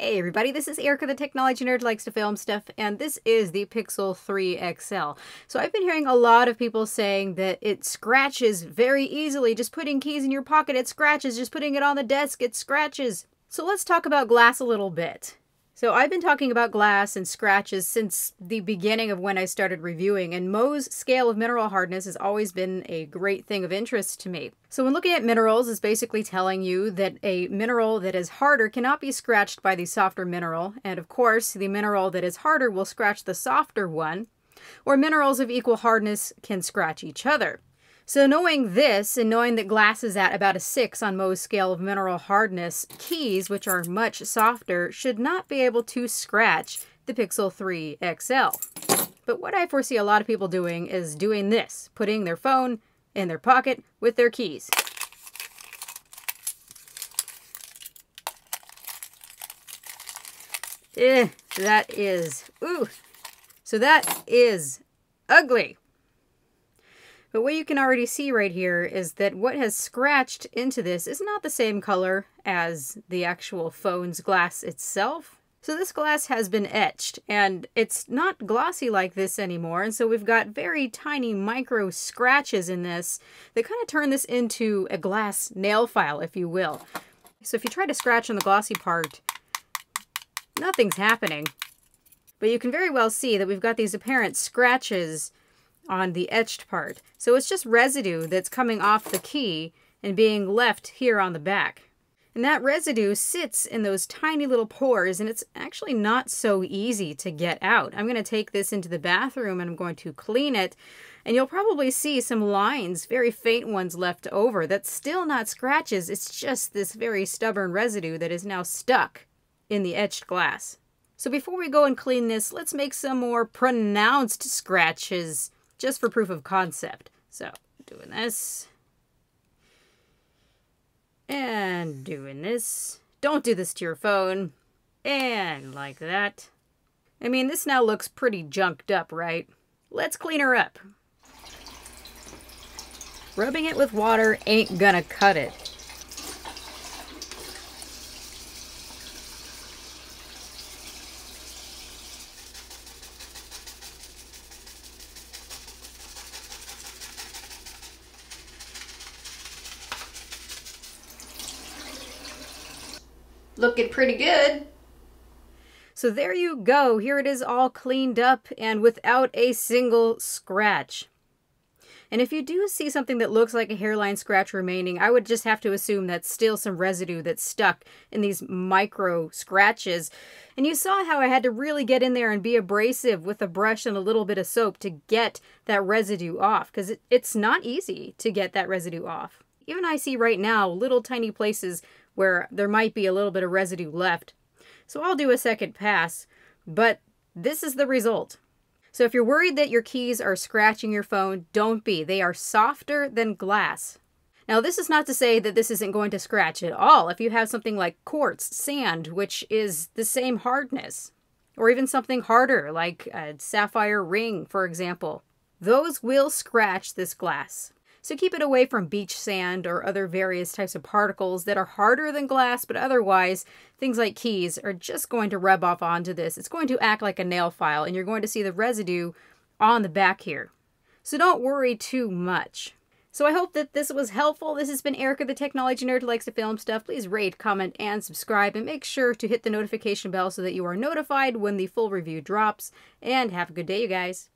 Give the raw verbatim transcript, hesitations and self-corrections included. Hey everybody, this is Erica, the technology nerd likes to film stuff, and this is the Pixel three X L. So I've been hearing a lot of people saying that it scratches very easily. Just putting keys in your pocket, it scratches. Just putting it on the desk, it scratches. So let's talk about glass a little bit. So I've been talking about glass and scratches since the beginning of when I started reviewing, and Mohs scale of mineral hardness has always been a great thing of interest to me. So when looking at minerals, it's basically telling you that a mineral that is harder cannot be scratched by the softer mineral, and of course the mineral that is harder will scratch the softer one, or minerals of equal hardness can scratch each other. So knowing this, and knowing that glass is at about a six on Mohs scale of mineral hardness, keys, which are much softer, should not be able to scratch the Pixel three X L. But what I foresee a lot of people doing is doing this, putting their phone in their pocket with their keys. Eh, that is, ooh. So that is ugly. But what you can already see right here is that what has scratched into this is not the same color as the actual phone's glass itself. So this glass has been etched, and it's not glossy like this anymore, and so we've got very tiny micro scratches in this that kind of turn this into a glass nail file, if you will. So if you try to scratch on the glossy part, nothing's happening. But you can very well see that we've got these apparent scratches on the etched part. So it's just residue that's coming off the key and being left here on the back. And that residue sits in those tiny little pores, and it's actually not so easy to get out. I'm gonna take this into the bathroom and I'm going to clean it, and you'll probably see some lines, very faint ones left over. That's still not scratches, it's just this very stubborn residue that is now stuck in the etched glass. So before we go and clean this, let's make some more pronounced scratches just for proof of concept. So doing this and doing this. Don't do this to your phone. And like that. I mean, this now looks pretty junked up, right? Let's clean her up. Rubbing it with water ain't gonna cut it. Looking pretty good. So there you go. Here it is all cleaned up and without a single scratch. And if you do see something that looks like a hairline scratch remaining, I would just have to assume that's still some residue that's stuck in these micro scratches. And you saw how I had to really get in there and be abrasive with a brush and a little bit of soap to get that residue off, because it, it's not easy to get that residue off. Even I see right now little tiny places where there might be a little bit of residue left. So I'll do a second pass, but this is the result. So if you're worried that your keys are scratching your phone, don't be. They are softer than glass. Now this is not to say that this isn't going to scratch at all. If you have something like quartz, sand, which is the same hardness, or even something harder like a sapphire ring, for example, those will scratch this glass. So keep it away from beach sand or other various types of particles that are harder than glass, but otherwise things like keys are just going to rub off onto this. It's going to act like a nail file, and you're going to see the residue on the back here. So don't worry too much. So I hope that this was helpful. This has been Erica, the technology nerd who likes to film stuff. Please rate, comment, and subscribe, and make sure to hit the notification bell so that you are notified when the full review drops. And have a good day, you guys.